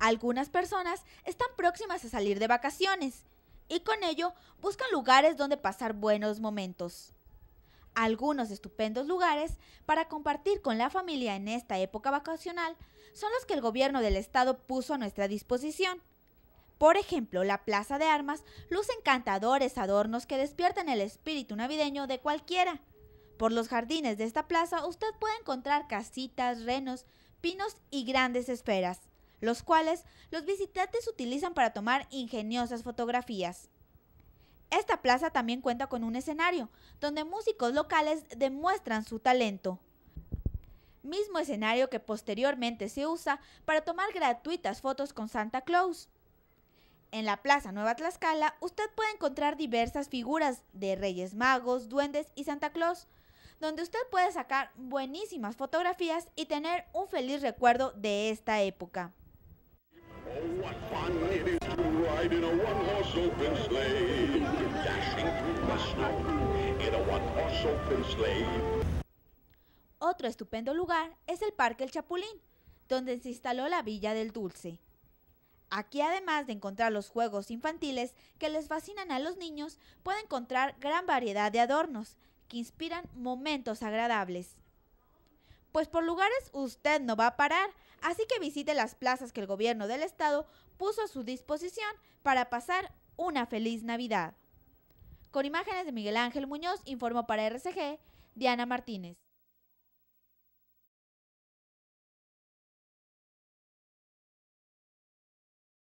Algunas personas están próximas a salir de vacaciones y con ello buscan lugares donde pasar buenos momentos. Algunos estupendos lugares para compartir con la familia en esta época vacacional son los que el gobierno del estado puso a nuestra disposición. Por ejemplo, la Plaza de Armas luce encantadores adornos que despiertan el espíritu navideño de cualquiera. Por los jardines de esta plaza usted puede encontrar casitas, renos, pinos y grandes esferas, los cuales los visitantes utilizan para tomar ingeniosas fotografías. Esta plaza también cuenta con un escenario, donde músicos locales demuestran su talento. Mismo escenario que posteriormente se usa para tomar gratuitas fotos con Santa Claus. En la Plaza Nueva Tlaxcala, usted puede encontrar diversas figuras de Reyes Magos, Duendes y Santa Claus, donde usted puede sacar buenísimas fotografías y tener un feliz recuerdo de esta época. Otro estupendo lugar es el Parque El Chapulín, donde se instaló la Villa del Dulce. Aquí, además de encontrar los juegos infantiles que les fascinan a los niños, puede encontrar gran variedad de adornos que inspiran momentos agradables. Pues por lugares usted no va a parar, así que visite las plazas que el gobierno del estado puso a su disposición para pasar una feliz Navidad. Con imágenes de Miguel Ángel Muñoz, informó para RCG, Diana Martínez.